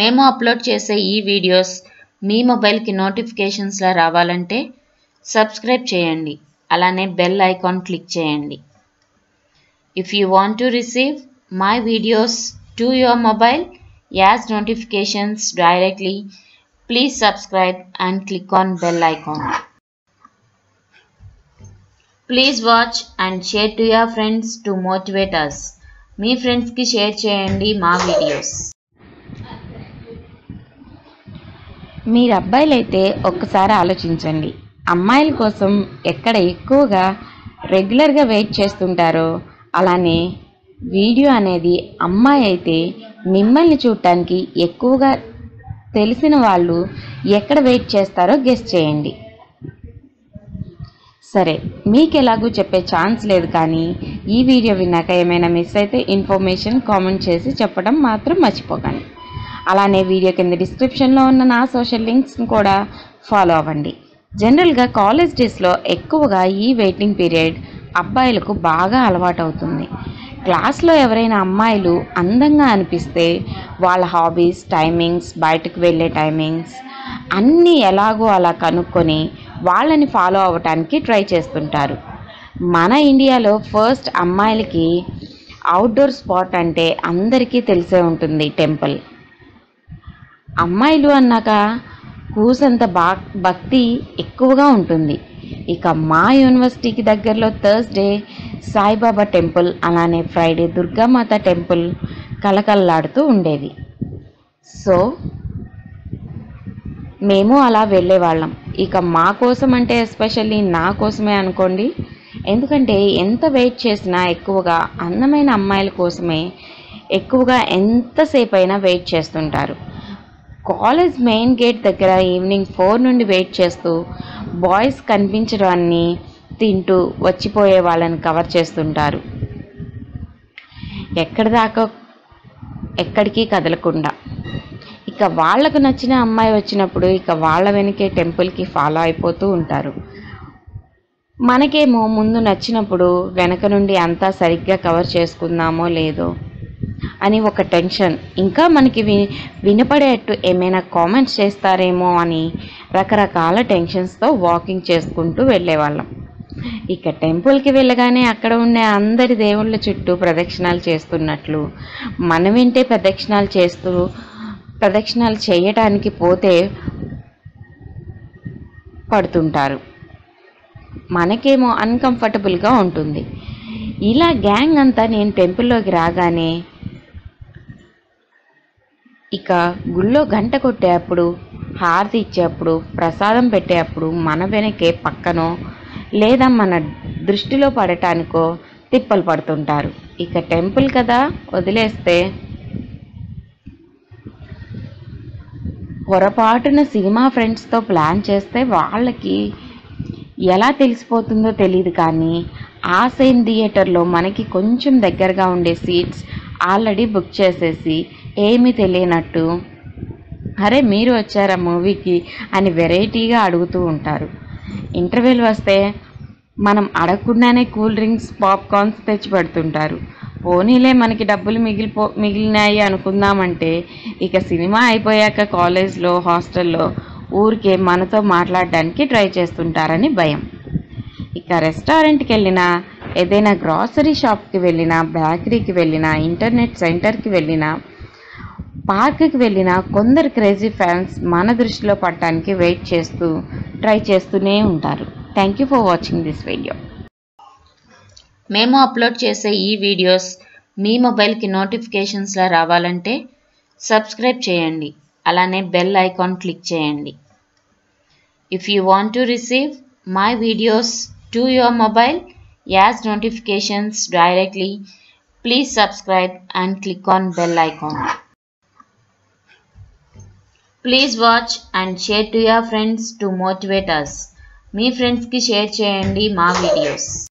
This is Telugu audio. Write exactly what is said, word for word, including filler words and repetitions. మేము అప్లోడ్ చేసే ఈ వీడియోస్ మీ మొబైల్కి నోటిఫికేషన్స్లా రావాలంటే సబ్స్క్రైబ్ చేయండి, అలానే బెల్ ఐకాన్ క్లిక్ చేయండి. If you want to receive my videos to your mobile as notifications directly, please subscribe and click on bell icon. Please watch and share to your friends to motivate us. మీ ఫ్రెండ్స్కి షేర్ చేయండి మా వీడియోస్. మీరు అబ్బాయిలైతే ఒక్కసారి ఆలోచించండి, అమ్మాయిల కోసం ఎక్కడ ఎక్కువగా రెగ్యులర్గా వెయిట్ చేస్తుంటారో అలానే వీడియో అనేది అమ్మాయి అయితే మిమ్మల్ని చూడటానికి ఎక్కువగా తెలిసిన వాళ్ళు ఎక్కడ వెయిట్ చేస్తారో గెస్ చేయండి. సరే, మీకు ఎలాగూ చెప్పే ఛాన్స్ లేదు, కానీ ఈ వీడియో విన్నాక ఏమైనా మిస్ అయితే ఇన్ఫర్మేషన్ కామెంట్ చేసి చెప్పడం మాత్రం మర్చిపోకండి. అలానే వీడియో కింద డిస్క్రిప్షన్లో ఉన్న నా సోషల్ లింక్స్ని కూడా ఫాలో అవ్వండి. జనరల్గా కాలేజ్ డేస్లో ఎక్కువగా ఈ వెయిటింగ్ పీరియడ్ అబ్బాయిలకు బాగా అలవాటు అవుతుంది. క్లాస్లో ఎవరైనా అమ్మాయిలు అందంగా అనిపిస్తే వాళ్ళ హాబీస్, టైమింగ్స్, బయటకు వెళ్ళే టైమింగ్స్ అన్నీ ఎలాగో అలా కనుక్కొని వాళ్ళని ఫాలో అవ్వటానికి ట్రై చేస్తుంటారు. మన ఇండియాలో ఫస్ట్ అమ్మాయిలకి అవుట్డోర్ స్పాట్ అంటే అందరికీ తెలిసే ఉంటుంది, టెంపుల్. అమ్మాయిలు అన్నాక కూసంత బా భక్తి ఎక్కువగా ఉంటుంది. ఇక మా యూనివర్సిటీకి దగ్గరలో థర్స్డే సాయిబాబా టెంపుల్, అలానే ఫ్రైడే దుర్గామాత టెంపుల్ కలకల్లాడుతూ ఉండేవి. సో మేము అలా వెళ్ళేవాళ్ళం. ఇక మా కోసం అంటే ఎస్పెషల్లీ నా కోసమే అనుకోండి, ఎందుకంటే ఎంత వెయిట్ చేసినా ఎక్కువగా అందమైన అమ్మాయిల కోసమే ఎక్కువగా ఎంతసేపు అయినా వెయిట్ చేస్తుంటారు. కాలేజ్ మెయిన్ గేట్ దగ్గర ఈవినింగ్ ఫోర్ నుండి వెయిట్ చేస్తూ బాయ్స్ కనిపించడాన్ని తింటూ వచ్చిపోయే వాళ్ళని కవర్ చేస్తుంటారు, ఎక్కడి దాకా ఎక్కడికి కదలకుండా. ఇక వాళ్ళకు నచ్చిన అమ్మాయి వచ్చినప్పుడు ఇక వాళ్ళ వెనకే టెంపుల్కి ఫాలో అయిపోతూ ఉంటారు. మనకేమో ముందు నచ్చినప్పుడు వెనక నుండి అంతా సరిగ్గా కవర్ చేసుకుందామో లేదో అని ఒక టెన్షన్, ఇంకా మనకి వి వినపడేట్టు ఏమైనా కామెంట్స్ చేస్తారేమో అని రకరకాల టెన్షన్స్తో వాకింగ్ చేసుకుంటూ వెళ్ళేవాళ్ళం. ఇక టెంపుల్కి వెళ్ళగానే అక్కడ ఉండే అందరి దేవుళ్ళ చుట్టూ ప్రదక్షిణాలు చేస్తున్నట్లు మనం వింటే ప్రదక్షిణాలు చేస్తూ ప్రదక్షిణాలు చేయటానికి పోతే పడుతుంటారు, మనకేమో అన్కంఫర్టబుల్గా ఉంటుంది. ఇలా గ్యాంగ్ అంతా నేను టెంపుల్లోకి రాగానే ఇక గుళ్ళో గంట కొట్టేటప్పుడు, హారతి ఇచ్చేటప్పుడు, ప్రసాదం పెట్టేటప్పుడు మన వెనకే పక్కనో లేదా మన దృష్టిలో పడటానికో తిప్పలు పడుతుంటారు. ఇక టెంపుల్ కదా వదిలేస్తే పొరపాటున సినిమా ఫ్రెండ్స్తో ప్లాన్ చేస్తే వాళ్ళకి ఎలా తెలిసిపోతుందో తెలియదు, కానీ ఆ సేమ్ థియేటర్లో మనకి కొంచెం దగ్గరగా ఉండే సీట్స్ ఆల్రెడీ బుక్ చేసేసి ఏమీ తెలియనట్టు అరే మీరు వచ్చారా మూవీకి అని వెరైటీగా అడుగుతూ ఉంటారు. ఇంటర్వెల్ వస్తే మనం అడగకుండానే కూల్ డ్రింక్స్, పాప్కార్న్స్ తెచ్చి పెడుతుంటారు. పోనీలే మనకి డబ్బులు మిగిలిపో మిగిలినాయి అనుకుందామంటే ఇక సినిమా అయిపోయాక కాలేజ్లో, హాస్టల్లో ఊరికే మనతో మాట్లాడడానికి ట్రై చేస్తుంటారని భయం. ఇక రెస్టారెంట్కి వెళ్ళినా, ఏదైనా గ్రాసరీ షాప్కి వెళ్ళినా, బేకరీకి వెళ్ళినా, ఇంటర్నెట్ సెంటర్కి వెళ్ళినా, పార్క్కి వెళ్ళినా కొందరు క్రేజీ ఫ్యాన్స్ మన దృష్టిలో పడటానికి వెయిట్ చేస్తూ ట్రై చేస్తూనే ఉంటారు. Thank you for watching this video. మేము అప్లోడ్ చేసే ఈ వీడియోస్ మీ మొబైల్కి నోటిఫికేషన్స్లా రావాలంటే సబ్స్క్రైబ్ చేయండి, అలానే బెల్ ఐకాన్ క్లిక్ చేయండి. If you want to receive my videos to your mobile as notifications directly, please subscribe and click on bell icon. Please watch and share to your friends to motivate us. Me friends ki share cheyandi ma videos.